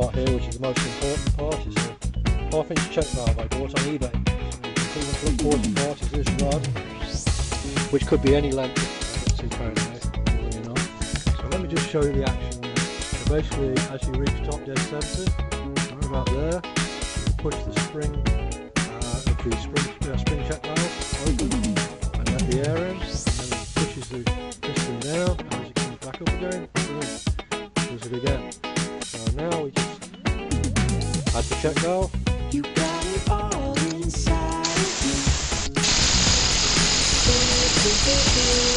part here, which is the most important part, is a 1/2" check valve I bought on eBay. It's a 1/4" is this rod, which could be any length. So let me just show you the action now. So basically, as you reach top dead centre, right about there, you push the spring of the spring check valve open and let the air in, and then it pushes the piston down, and as it comes back up again, does it again. So now we just add the check valve. You got it all inside of you.